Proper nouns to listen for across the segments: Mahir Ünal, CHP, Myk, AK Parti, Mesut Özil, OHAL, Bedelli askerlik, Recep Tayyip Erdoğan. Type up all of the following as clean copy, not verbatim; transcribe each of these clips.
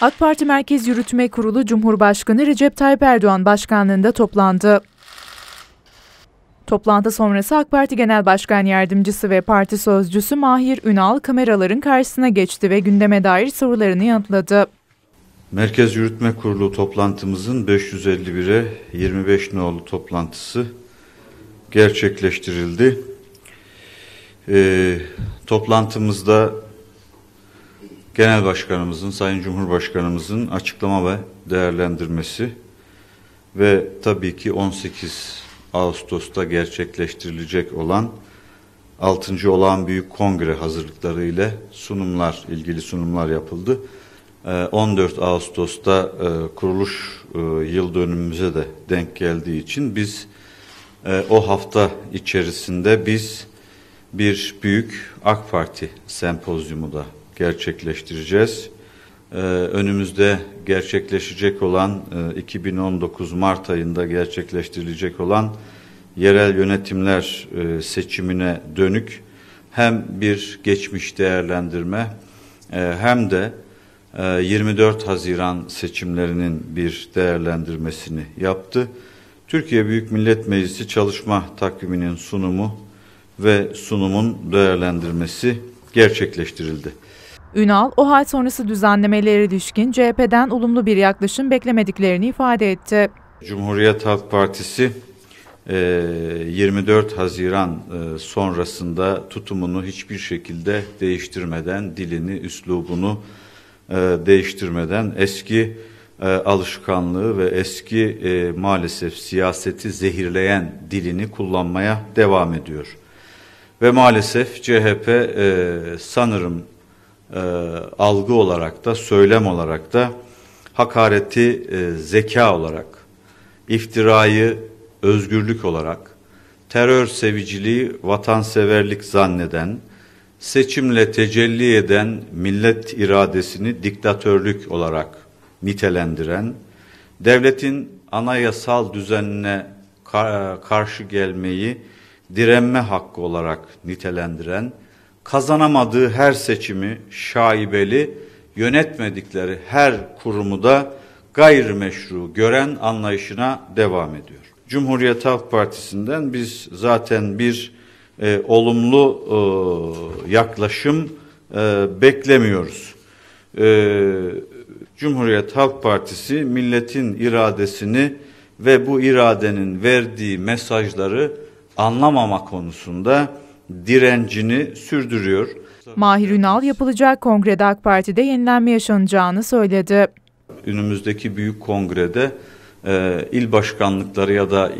AK Parti Merkez Yürütme Kurulu Cumhurbaşkanı Recep Tayyip Erdoğan başkanlığında toplandı. Toplantı sonrası AK Parti Genel Başkan Yardımcısı ve parti sözcüsü Mahir Ünal kameraların karşısına geçti ve gündeme dair sorularını yanıtladı. Merkez Yürütme Kurulu toplantımızın 551'e 25 nolu toplantısı gerçekleştirildi. Toplantımızda Genel Başkanımızın, Sayın Cumhurbaşkanımızın açıklama ve değerlendirmesi ve tabii ki 18 Ağustos'ta gerçekleştirilecek olan 6. Olağan Büyük Kongre hazırlıkları ile ilgili sunumlar yapıldı. 14 Ağustos'ta kuruluş yıl dönümümüze de denk geldiği için biz o hafta içerisinde bir büyük AK Parti sempozyumu da gerçekleştireceğiz. Önümüzde gerçekleşecek olan 2019 Mart ayında gerçekleştirilecek olan yerel yönetimler seçimine dönük hem bir geçmiş değerlendirme hem de 24 Haziran seçimlerinin bir değerlendirmesini yaptı. Türkiye Büyük Millet Meclisi çalışma takviminin sunumu ve sunumun değerlendirmesi gerçekleştirildi. Ünal, OHAL sonrası düzenlemelere ilişkin CHP'den olumlu bir yaklaşım beklemediklerini ifade etti. Cumhuriyet Halk Partisi 24 Haziran sonrasında tutumunu hiçbir şekilde değiştirmeden, dilini, üslubunu değiştirmeden eski alışkanlığı ve eski maalesef siyaseti zehirleyen dilini kullanmaya devam ediyor. Ve maalesef CHP sanırım algı olarak da, söylem olarak da hakareti zeka olarak, iftirayı özgürlük olarak, terör seviciliği vatanseverlik zanneden, seçimle tecelli eden millet iradesini diktatörlük olarak nitelendiren, devletin anayasal düzenine karşı gelmeyi direnme hakkı olarak nitelendiren, kazanamadığı her seçimi şaibeli, yönetmedikleri her kurumu da gayrimeşru gören anlayışına devam ediyor. Cumhuriyet Halk Partisi'nden biz zaten bir olumlu yaklaşım beklemiyoruz. Cumhuriyet Halk Partisi milletin iradesini ve bu iradenin verdiği mesajları anlamama konusunda direncini sürdürüyor. Mahir Ünal yapılacak kongrede AK Parti'de yenilenme yaşanacağını söyledi. Önümüzdeki büyük kongrede il başkanlıkları ya da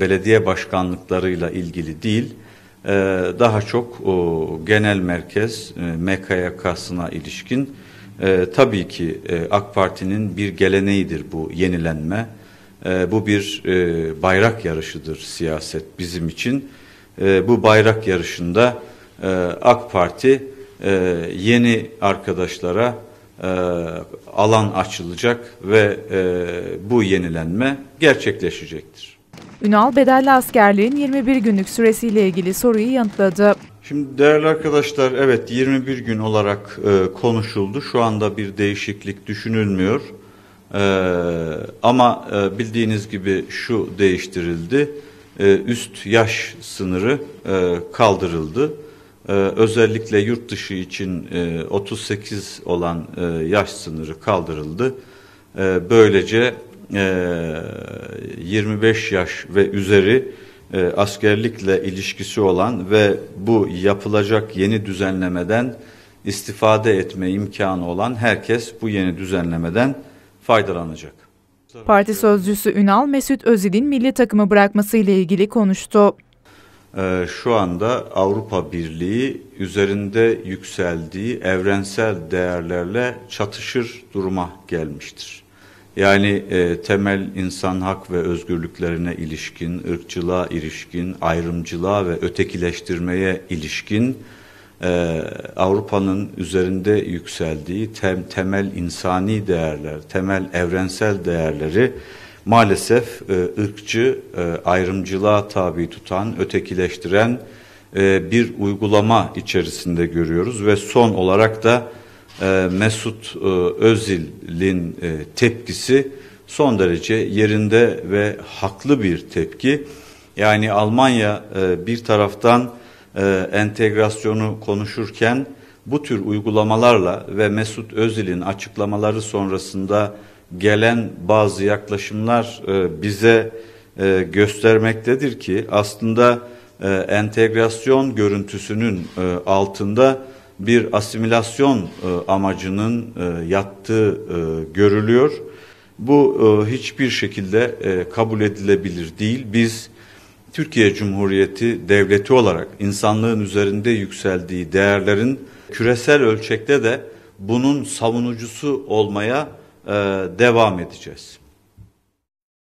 belediye başkanlıklarıyla ilgili değil, daha çok genel merkez MKYK'sına ilişkin tabii ki AK Parti'nin bir geleneğidir bu yenilenme. Bu bir bayrak yarışıdır siyaset bizim için. Bu bayrak yarışında AK Parti yeni arkadaşlara alan açılacak ve bu yenilenme gerçekleşecektir. Ünal, bedelli askerliğin 21 günlük süresiyle ilgili soruyu yanıtladı. Şimdi değerli arkadaşlar, evet 21 gün olarak konuşuldu. Şu anda bir değişiklik düşünülmüyor. Ama bildiğiniz gibi şu değiştirildi. Üst yaş sınırı kaldırıldı. Özellikle yurt dışı için 38 olan yaş sınırı kaldırıldı. Böylece 25 yaş ve üzeri askerlikle ilişkisi olan ve bu yapılacak yeni düzenlemeden istifade etme imkanı olan herkes bu yeni düzenlemeden faydalanacak. Parti sözcüsü Ünal, Mesut Özil'in milli takımı bırakmasıyla ilgili konuştu. Şu anda Avrupa Birliği üzerinde yükseldiği evrensel değerlerle çatışır duruma gelmiştir. Yani temel insan hak ve özgürlüklerine ilişkin, ırkçılığa ilişkin, ayrımcılığa ve ötekileştirmeye ilişkin Avrupa'nın üzerinde yükseldiği temel insani değerler, temel evrensel değerleri maalesef ırkçı, ayrımcılığa tabi tutan, ötekileştiren bir uygulama içerisinde görüyoruz ve son olarak da Mesut Özil'in tepkisi son derece yerinde ve haklı bir tepki. Yani Almanya bir taraftan entegrasyonu konuşurken bu tür uygulamalarla ve Mesut Özil'in açıklamaları sonrasında gelen bazı yaklaşımlar bize göstermektedir ki aslında entegrasyon görüntüsünün altında bir asimilasyon amacının yattığı görülüyor. Bu hiçbir şekilde kabul edilebilir değil. Biz Türkiye Cumhuriyeti Devleti olarak insanlığın üzerinde yükseldiği değerlerin küresel ölçekte de bunun savunucusu olmaya devam edeceğiz.